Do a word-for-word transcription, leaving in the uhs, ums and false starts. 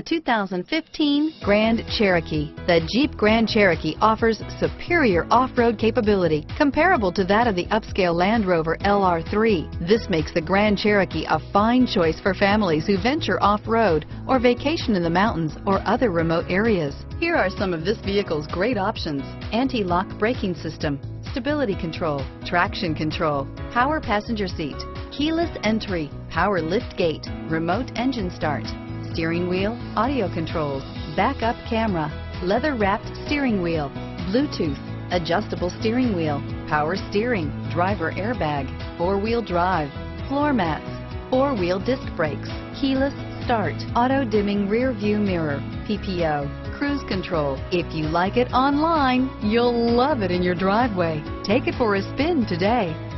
The two thousand fifteen Grand Cherokee. The Jeep Grand Cherokee offers superior off-road capability comparable to that of the upscale Land Rover L R three. This makes the Grand Cherokee a fine choice for families who venture off-road or vacation in the mountains or other remote areas. Here are some of this vehicle's great options: anti-lock braking system, stability control, traction control, power passenger seat, keyless entry, power lift gate, remote engine start, steering wheel audio controls, backup camera, leather-wrapped steering wheel, Bluetooth, adjustable steering wheel, power steering, driver airbag, four-wheel drive, floor mats, four-wheel disc brakes, keyless start, auto-dimming rear-view mirror, P P O, cruise control. If you like it online, you'll love it in your driveway. Take it for a spin today.